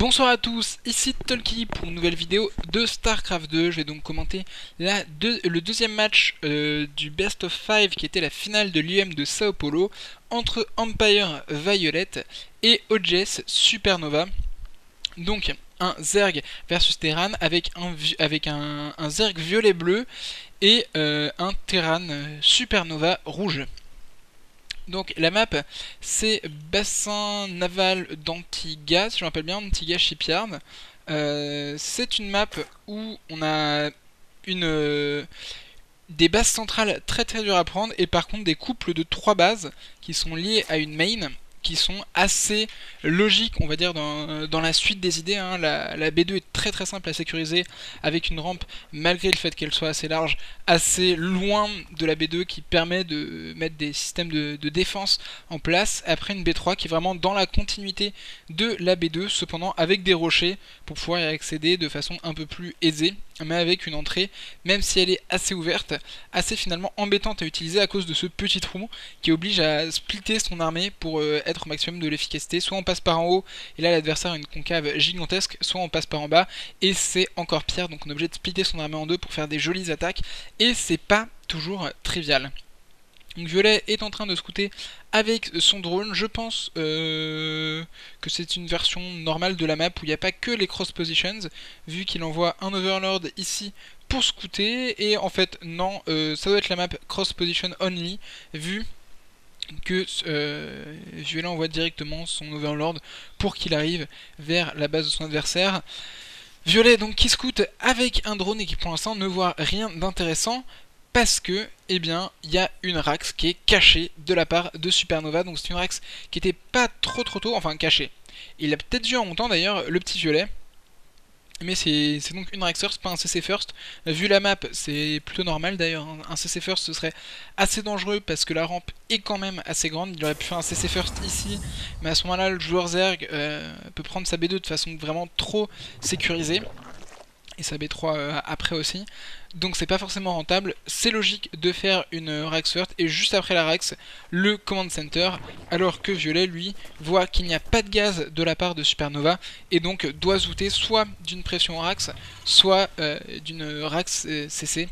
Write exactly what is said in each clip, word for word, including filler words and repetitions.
Bonsoir à tous, ici Tolkii pour une nouvelle vidéo de StarCraft deux. Je vais donc commenter la deux, le deuxième match euh, du Best of cinq qui était la finale de l'U M de Sao Paulo entre Empire Violet et O G S Supernova. Donc un Zerg versus Terran avec un, avec un, un Zerg violet bleu et euh, un Terran Supernova rouge. Donc la map, c'est bassin naval d'Antigua, si je me rappelle bien, Antigua Shipyard. Euh, c'est une map où on a une, euh, des bases centrales très très dures à prendre, et par contre des couples de trois bases qui sont liées à une main, qui sont assez logiques, on va dire, dans, dans la suite des idées, hein. La, la B deux est très très simple à sécuriser, avec une rampe, malgré le fait qu'elle soit assez large, assez loin de la B deux, qui permet de mettre des systèmes de, de défense en place. Après une B trois qui est vraiment dans la continuité de la B deux, cependant avec des rochers, pour pouvoir y accéder de façon un peu plus aisée, mais avec une entrée, même si elle est assez ouverte, assez finalement embêtante à utiliser à cause de ce petit trou qui oblige à splitter son armée pour euh, être au maximum de l'efficacité. Soit on passe par en haut, et là l'adversaire a une concave gigantesque, soit on passe par en bas, et c'est encore pire, donc on est obligé de splitter son armée en deux pour faire des jolies attaques, et c'est pas toujours trivial. Donc Violet est en train de scouter avec son drone. Je pense euh, que c'est une version normale de la map où il n'y a pas que les cross positions, vu qu'il envoie un overlord ici pour scouter, et en fait non, euh, ça doit être la map cross position only, vu que euh, Violet envoie directement son overlord pour qu'il arrive vers la base de son adversaire. Violet donc qui scoute avec un drone et qui pour l'instant ne voit rien d'intéressant, parce que, eh bien, il y a une Rax qui est cachée de la part de Supernova. Donc c'est une Rax qui était pas trop trop tôt, enfin cachée. Il a peut-être dû en montant d'ailleurs, le petit Violet. Mais c'est donc une Raxer, c'est pas un C C First. Vu la map, c'est plutôt normal d'ailleurs. Un C C First, ce serait assez dangereux parce que la rampe est quand même assez grande. Il aurait pu faire un C C First ici, mais à ce moment-là, le joueur Zerg euh, peut prendre sa B deux de façon vraiment trop sécurisée. Et sa B trois euh, après aussi, donc c'est pas forcément rentable. C'est logique de faire une euh, Rax First et juste après la Rax, le Command Center, alors que Violet, lui, voit qu'il n'y a pas de gaz de la part de Supernova, et donc doit zouter soit d'une pression Rax, soit euh, d'une Rax euh, C C,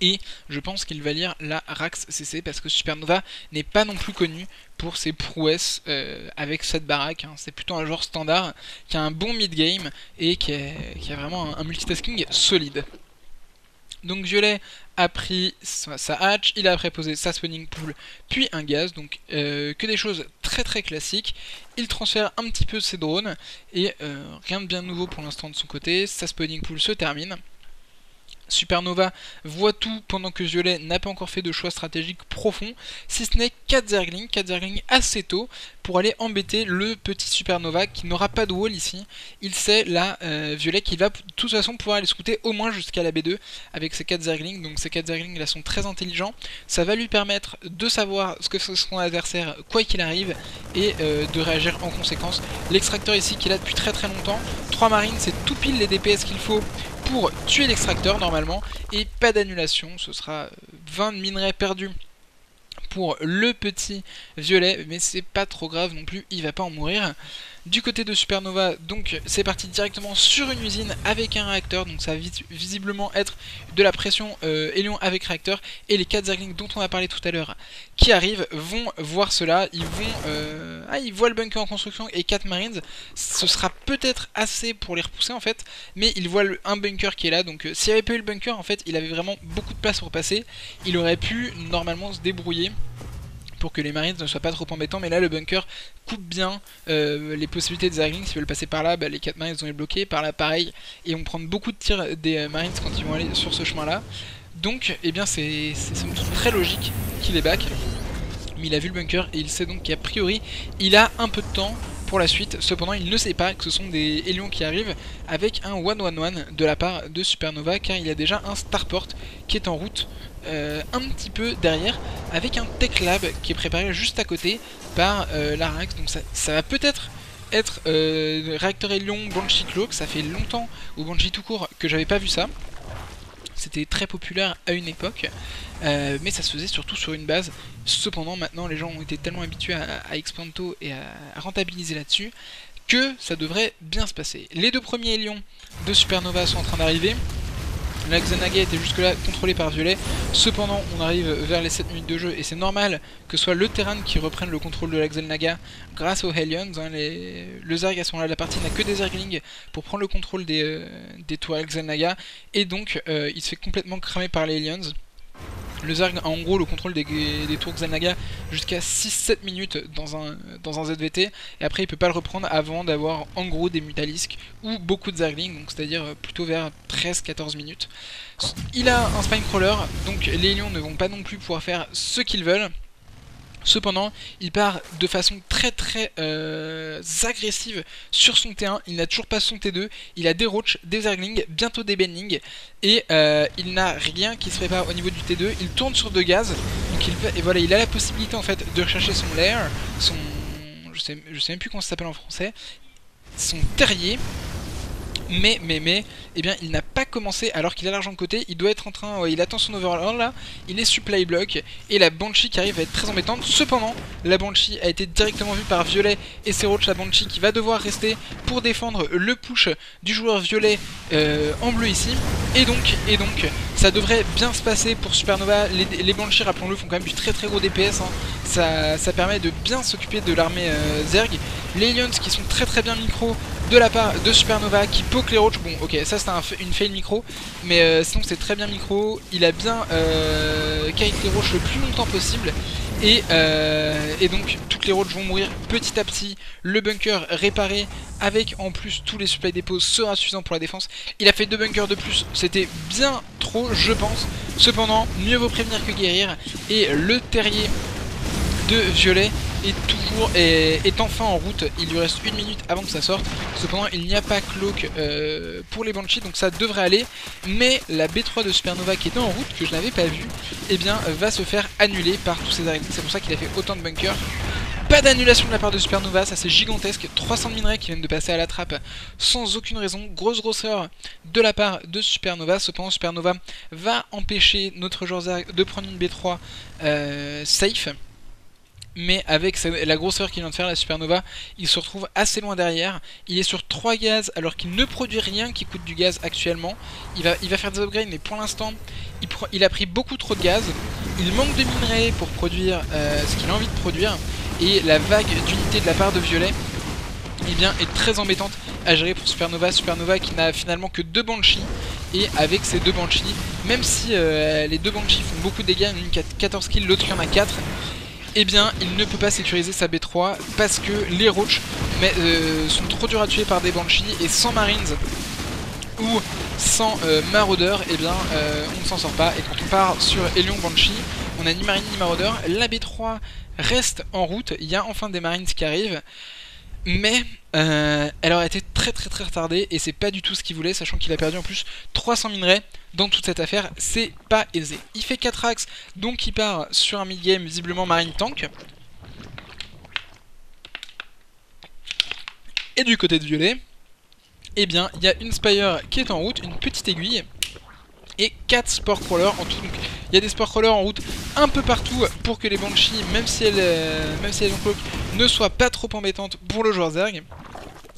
et je pense qu'il va lire la Rax C C, parce que Supernova n'est pas non plus connu pour ses prouesses euh, avec cette baraque, hein. C'est plutôt un joueur standard qui a un bon mid-game et qui a, qui a vraiment un, un multitasking solide. Donc Violet a pris sa, sa hatch, il a préposé sa spawning pool, puis un gaz, donc euh, que des choses très très classiques. Il transfère un petit peu ses drones, et euh, rien de bien nouveau pour l'instant de son côté, sa spawning pool se termine. Supernova voit tout pendant que Violet n'a pas encore fait de choix stratégique profond, si ce n'est quatre Zerglings, quatre Zerglings assez tôt pour aller embêter le petit Supernova qui n'aura pas de wall ici. Il sait là, euh, Violet, qu'il va de toute façon pouvoir aller scouter au moins jusqu'à la B deux avec ses quatre Zerglings. Donc ces quatre Zerglings là sont très intelligents, ça va lui permettre de savoir ce que fait son adversaire quoi qu'il arrive, et euh, de réagir en conséquence. L'extracteur ici qu'il a depuis très très longtemps, trois marines, c'est tout pile les D P S qu'il faut pour tuer l'extracteur normalement, et pas d'annulation. Ce sera vingt minerais perdus pour le petit Violet, mais c'est pas trop grave non plus, il va pas en mourir. Du côté de Supernova, donc c'est parti directement sur une usine avec un réacteur, donc ça va visiblement être de la pression euh, hélion avec réacteur, et les quatre Zerglings dont on a parlé tout à l'heure qui arrivent vont voir cela. Ils vont euh... ah, ils voient le bunker en construction et quatre marines, ce sera peut-être assez pour les repousser en fait, mais ils voient le... un bunker qui est là, donc euh, s'il n'y avait pas eu le bunker en fait, il avait vraiment beaucoup de place pour passer, il aurait pu normalement se débrouiller pour que les marines ne soient pas trop embêtants, mais là le bunker coupe bien euh, les possibilités des Zerglings. S'ils veulent passer par là, bah, les quatre marines vont les bloquer, par là pareil, et vont prendre beaucoup de tirs des euh, marines quand ils vont aller sur ce chemin là. Donc eh bien c'est très logique qu'il les back, mais il a vu le bunker et il sait donc qu'a priori il a un peu de temps pour la suite. Cependant il ne sait pas que ce sont des hélions qui arrivent avec un one one one de la part de Supernova, car il y a déjà un starport qui est en route Euh, un petit peu derrière, avec un tech lab qui est préparé juste à côté par euh, la Rax. Donc ça, ça va peut-être être, être euh, réacteur Helion Banshee Cloak. Ça fait longtemps, ou Banshee tout court, que j'avais pas vu ça. C'était très populaire à une époque, euh, mais ça se faisait surtout sur une base. Cependant maintenant les gens ont été tellement habitués à, à Expanto et à rentabiliser là-dessus que ça devrait bien se passer. Les deux premiers lions de Supernova sont en train d'arriver. La Xel'Naga était jusque là contrôlée par Violet. Cependant on arrive vers les sept minutes de jeu et c'est normal que ce soit le Terran qui reprenne le contrôle de la Xel'Naga grâce aux Hellions. Hein, les... Le Zerg à ce moment-là, la partie n'a que des Zerglings pour prendre le contrôle des, euh, des toiles Xel'Naga et donc euh, il se fait complètement cramer par les Hellions. Le Zerg a en gros le contrôle des, des tours Xel'Naga jusqu'à six sept minutes dans un, dans un Z V T. Et après il peut pas le reprendre avant d'avoir en gros des Mutalisques ou beaucoup de Zerglings, donc c'est-à-dire plutôt vers treize quatorze minutes. Il a un Spinecrawler, donc les Lions ne vont pas non plus pouvoir faire ce qu'ils veulent. Cependant, il part de façon très très euh, agressive sur son T un, il n'a toujours pas son T deux, il a des Roach, des Zerglings, bientôt des Bendlings, et euh, il n'a rien qui se prépare au niveau du T deux, il tourne sur deux gaz, donc il, et voilà, il a la possibilité en fait de rechercher son lair, son... je sais, je sais même plus comment ça s'appelle en français, son terrier. Mais, mais, mais, eh bien, il n'a pas commencé alors qu'il a l'argent de côté. Il doit être en train, ouais, il attend son overlord là. Il est supply block et la Banshee qui arrive va être très embêtante. Cependant, la Banshee a été directement vue par Violet et c'est Roach, la Banshee qui va devoir rester pour défendre le push du joueur Violet euh, en bleu ici. Et donc, et donc, ça devrait bien se passer pour Supernova. Les, les Banshees, rappelons-le, font quand même du très très gros D P S. Hein. Ça, ça permet de bien s'occuper de l'armée euh, Zerg. Les Lions qui sont très très bien micro de la part de Supernova qui poke les roaches. Bon ok, ça c'est un, une fail micro, mais euh, sinon c'est très bien micro. Il a bien euh, kite les roaches le plus longtemps possible et, euh, et donc toutes les roaches vont mourir petit à petit. Le bunker réparé avec en plus tous les supply dépôts sera suffisant pour la défense. Il a fait deux bunkers de plus, c'était bien trop je pense. Cependant, mieux vaut prévenir que guérir et le terrier de Violet est toujours est, est enfin en route. Il lui reste une minute avant que ça sorte. Cependant il n'y a pas cloak euh, pour les Banshees, donc ça devrait aller. Mais la B trois de Supernova qui était en route, que je n'avais pas vu, eh bien va se faire annuler par tous ces arrêtés. C'est pour ça qu'il a fait autant de bunkers. Pas d'annulation de la part de Supernova, ça c'est gigantesque. trois cents de minerais qui viennent de passer à la trappe sans aucune raison. Grosse grosse erreur de la part de Supernova. Cependant Supernova va empêcher notre joueur de prendre une B trois euh, safe. Mais avec la grosse erreur qu'il vient de faire, la Supernova, il se retrouve assez loin derrière. Il est sur trois gaz alors qu'il ne produit rien qui coûte du gaz actuellement. Il va, il va faire des upgrades, mais pour l'instant, il, il a pris beaucoup trop de gaz. Il manque de minerais pour produire euh, ce qu'il a envie de produire. Et la vague d'unités de la part de Violet eh bien, est très embêtante à gérer pour Supernova. Supernova qui n'a finalement que deux Banshees. Et avec ces deux Banshees, même si euh, les deux Banshees font beaucoup de dégâts, une quatorze kills, l'autre il y en a quatre. Eh bien, il ne peut pas sécuriser sa B trois parce que les Roach mais, euh, sont trop durs à tuer par des Banshees et sans Marines ou sans euh, Maraudeurs, eh bien, euh, on ne s'en sort pas. Et quand on part sur Helion Banshee, on n'a ni Marine ni Maraudeur. La B trois reste en route, il y a enfin des Marines qui arrivent, mais euh, elle aurait été très très très retardée et c'est pas du tout ce qu'il voulait, sachant qu'il a perdu en plus trois cents minerais dans toute cette affaire, c'est pas aisé. Il fait quatre axes, donc il part sur un mid-game visiblement marine tank. Et du côté de Violet, eh bien il y a une Spire qui est en route, une petite aiguille et quatre spore crawlers en tout. Donc il y a des spore crawlers en route un peu partout pour que les Banshees, même si elles, euh, même si elles ont cloak, ne soient pas trop embêtantes pour le joueur Zerg.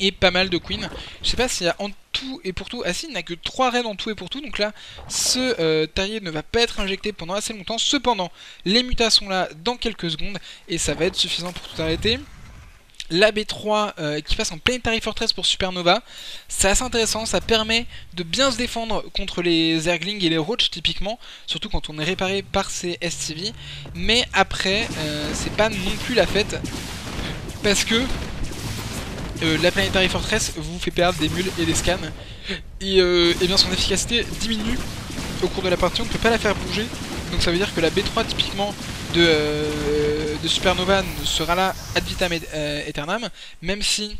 Et pas mal de queens. Je sais pas s'il y a en tout et pour tout. Ah si, il n'a que trois raids en tout et pour tout. Donc là, ce euh, terrier ne va pas être injecté pendant assez longtemps. Cependant, les mutas sont là dans quelques secondes et ça va être suffisant pour tout arrêter. La B trois euh, qui passe en Planetary Fortress pour Supernova, c'est assez intéressant, ça permet de bien se défendre contre les Zerglings et les Roach typiquement, surtout quand on est réparé par ces S C V, mais après euh, c'est pas non plus la fête, parce que euh, la Planetary Fortress vous fait perdre des mules et des scans, et, euh, et bien son efficacité diminue au cours de la partie, on ne peut pas la faire bouger, donc ça veut dire que la B trois typiquement de... Euh, de Supernova sera là ad vitam aeternam, même si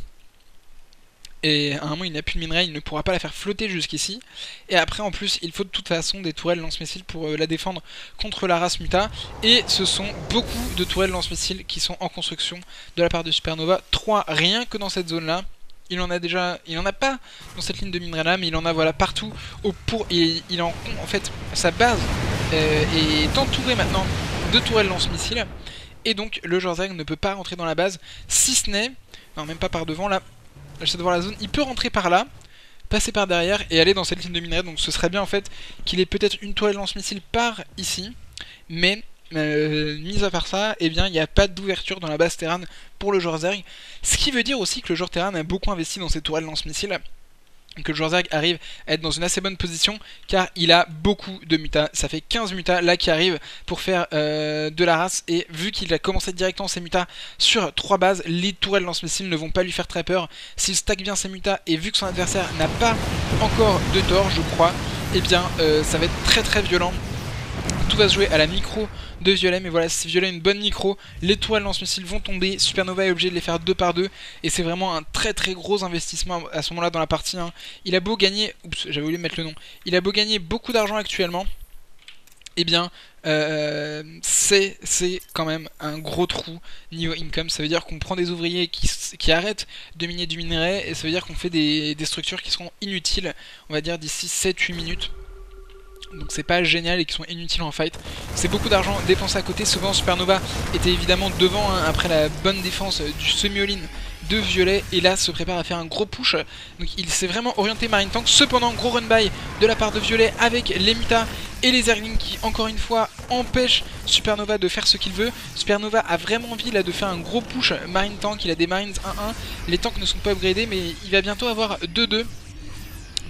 et à un moment il n'a plus de minerais, il ne pourra pas la faire flotter jusqu'ici. Et après en plus il faut de toute façon des tourelles lance-missiles pour la défendre contre la race muta. Et ce sont beaucoup de tourelles lance-missiles qui sont en construction de la part de Supernova. trois rien que dans cette zone là. Il en a déjà, il en a pas dans cette ligne de minerais là, mais il en a voilà partout au pour. Et il en, en fait sa base euh, est entourée maintenant de tourelles lance-missiles. Et donc le joueur Zerg ne peut pas rentrer dans la base, si ce n'est, non même pas par devant là, j'essaie de voir la zone, il peut rentrer par là, passer par derrière et aller dans cette ligne de minerai. Donc ce serait bien en fait qu'il ait peut-être une tourelle lance-missile par ici, mais euh, mis à part ça, eh bien il n'y a pas d'ouverture dans la base Terran pour le joueur Zerg, ce qui veut dire aussi que le joueur Terran a beaucoup investi dans ses tourelles lance-missiles, que le joueur Zerg arrive à être dans une assez bonne position car il a beaucoup de mutas. Ça fait quinze mutas là qui arrivent pour faire euh, de la race, et vu qu'il a commencé directement ses mutas sur trois bases, les tourelles lance-missiles ne vont pas lui faire très peur. S'il stack bien ses mutas et vu que son adversaire n'a pas encore de tort je crois, eh bien euh, ça va être très très violent. Tout va se jouer à la micro de Violet, mais voilà, si Violet a une bonne micro, les tourelles lance-missiles vont tomber, Supernova est obligé de les faire deux par deux, et c'est vraiment un très très gros investissement à ce moment-là dans la partie, hein. Il a beau gagner, oups, j'avais oublié de mettre le nom, il a beau gagner beaucoup d'argent actuellement, et eh bien euh, c'est quand même un gros trou niveau income. Ça veut dire qu'on prend des ouvriers qui, qui arrêtent de miner du minerai, et ça veut dire qu'on fait des, des structures qui seront inutiles, on va dire d'ici sept huit minutes. Donc c'est pas génial et qui sont inutiles en fight. C'est beaucoup d'argent dépensé à côté. Souvent Supernova était évidemment devant, hein, après la bonne défense du semi-all-in de Violet, et là se prépare à faire un gros push. Donc il s'est vraiment orienté Marine Tank. Cependant gros run by de la part de Violet avec les mutas et les Zerglings qui encore une fois empêchent Supernova de faire ce qu'il veut. Supernova a vraiment envie là de faire un gros push Marine Tank. Il a des Marines un un. Les tanks ne sont pas upgradés, mais il va bientôt avoir deux deux.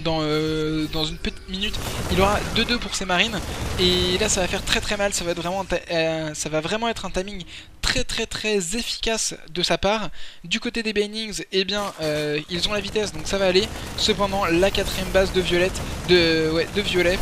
Dans, euh, dans une petite minute il aura deux deux pour ses marines, et là ça va faire très très mal. Ça va être vraiment, euh, ça va vraiment être un timing très très très efficace de sa part. Du côté des Banings, eh bien euh, ils ont la vitesse donc ça va aller. Cependant la quatrième base de Violette de, ouais, de Violet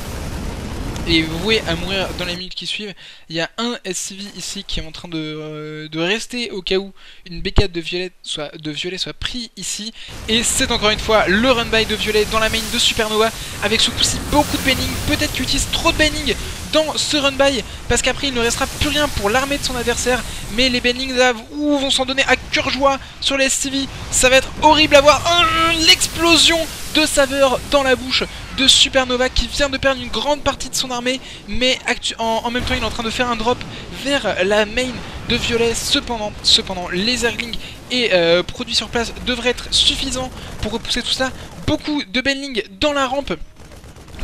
est vouée à mourir dans les minutes qui suivent. Il y a un S C V ici qui est en train de, euh, de rester au cas où une B quatre de Violet soit, de Violet soit pris ici. Et c'est encore une fois le run by de Violet dans la main de Supernova, avec ce coup-ci beaucoup de banning. Peut-être qu'il utilise trop de banning dans ce run by, parce qu'après il ne restera plus rien pour l'armée de son adversaire. Mais les bannings vont s'en donner à cœur joie sur les S C V. Ça va être horrible à voir. Oh, l'explosion de saveur dans la bouche de Supernova qui vient de perdre une grande partie de son armée, mais en, en même temps il est en train de faire un drop vers la main de Violet. Cependant, cependant les Zerglings et euh, produits sur place devraient être suffisants pour repousser tout ça. Beaucoup de Benling dans la rampe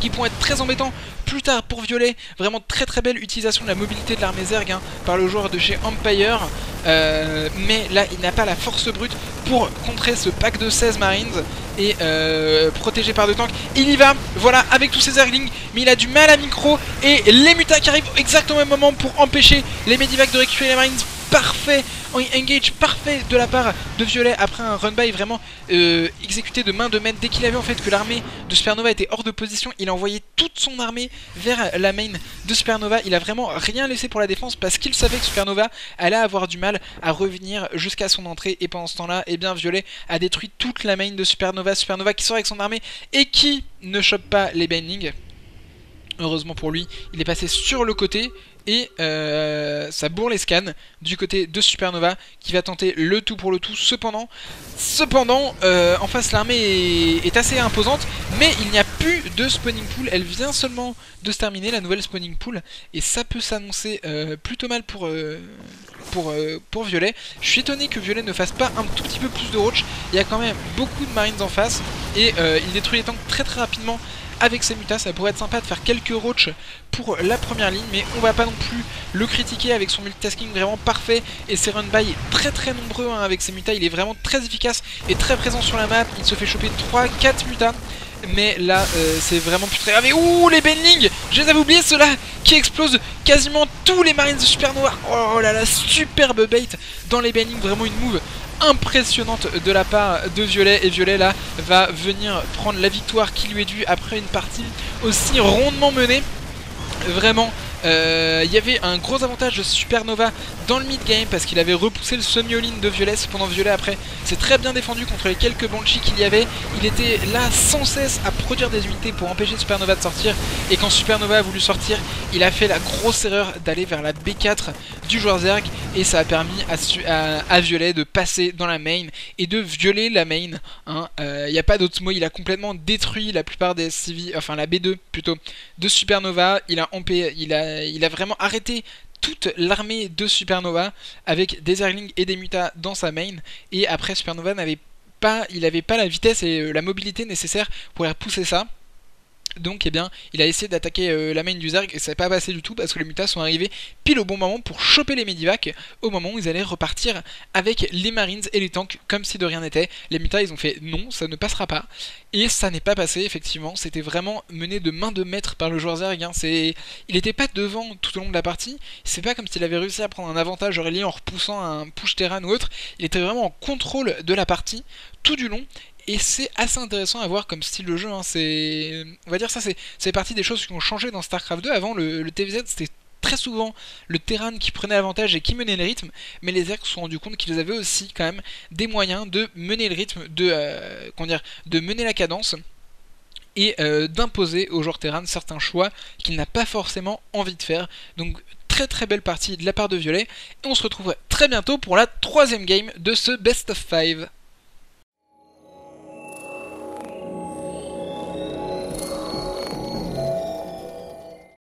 qui pourront être très embêtants plus tard pour Violet. Vraiment très très belle utilisation de la mobilité de l'armée Zerg, hein, par le joueur de chez Empire, euh, mais là il n'a pas la force brute pour contrer ce pack de seize Marines et euh, protégé par deux tanks. Il y va, voilà, avec tous ses Zerglings, mais il a du mal à micro, et les mutas qui arrivent exactement au même moment pour empêcher les Medivacs de récupérer les Marines. Parfait, engage parfait de la part de Violet après un run by vraiment euh, exécuté de main de maître. Dès qu'il a vu en fait que l'armée de Supernova était hors de position, il a envoyé toute son armée vers la main de Supernova. Il a vraiment rien laissé pour la défense parce qu'il savait que Supernova allait avoir du mal à revenir jusqu'à son entrée. Et pendant ce temps-là, eh bien Violet a détruit toute la main de Supernova. Supernova qui sort avec son armée et qui ne chope pas les Bindings. Heureusement pour lui, il est passé sur le côté et euh, ça bourre les scans du côté de Supernova qui va tenter le tout pour le tout. Cependant, cependant euh, en face l'armée est, est assez imposante, mais il n'y a plus de spawning pool. Elle vient seulement de se terminer, la nouvelle spawning pool, et ça peut s'annoncer euh, plutôt mal pour, euh, pour, euh, pour Violet. Je suis étonné que Violet ne fasse pas un tout petit peu plus de roach. Il y a quand même beaucoup de Marines en face et euh, il détruit les tanks très très rapidement avec ses mutas. Ça pourrait être sympa de faire quelques roach pour la première ligne, mais on va pas non plus le critiquer avec son multitasking vraiment parfait et ses run by très très nombreux, hein, avec ses mutas. Il est vraiment très efficace et très présent sur la map. Il se fait choper trois quatre mutas, mais là euh, c'est vraiment plus très grave. Et ouh, les Benling, je les avais oubliés ceux-là, qui explosent quasiment tous les Marines de Supernova. Oh là là, superbe bait dans les Benling, vraiment une move impressionnante de la part de Violet, et Violet là va venir prendre la victoire qui lui est due après une partie aussi rondement menée. Vraiment il euh, y avait un gros avantage de Supernova dans le mid-game parce qu'il avait repoussé le semi-all-in de Violet. Cependant Violet après s'est très bien défendu contre les quelques Banshees qu'il y avait. Il était là sans cesse à produire des unités pour empêcher Supernova de sortir, et quand Supernova a voulu sortir, il a fait la grosse erreur d'aller vers la B quatre du joueur Zerg, et ça a permis à, à, à Violet de passer dans la main et de violer la main, il hein. n'y euh, a pas d'autre mot. Il a complètement détruit la plupart des S C V, enfin la B deux plutôt, de Supernova. Il a empêché, il a Il a vraiment arrêté toute l'armée de Supernova avec des Zerglings et des mutas dans sa main. Et après Supernova n'avait pas, il avait pas la vitesse et la mobilité nécessaire pour repousser ça. Donc eh bien, il a essayé d'attaquer euh, la main du Zerg et ça n'est pas passé du tout parce que les mutas sont arrivés pile au bon moment pour choper les Medivacs au moment où ils allaient repartir avec les Marines et les tanks comme si de rien n'était. Les mutas ils ont fait non, ça ne passera pas et ça n'est pas passé effectivement. C'était vraiment mené de main de maître par le joueur Zerg. Hein. Il n'était pas devant tout au long de la partie. C'est pas comme s'il avait réussi à prendre un avantage relié en repoussant un push Terran ou autre. Il était vraiment en contrôle de la partie tout du long. Et c'est assez intéressant à voir comme style de jeu, hein. On va dire ça c'est partie des choses qui ont changé dans StarCraft deux. Avant le, le T V Z c'était très souvent le Terran qui prenait l'avantage et qui menait le rythme, mais les Zerg se sont rendus compte qu'ils avaient aussi quand même des moyens de mener le rythme, de, euh, comment dire, de mener la cadence et euh, d'imposer aux joueurs Terran certains choix qu'il n'a pas forcément envie de faire. Donc très très belle partie de la part de Violet, et on se retrouve très bientôt pour la troisième game de ce Best of five.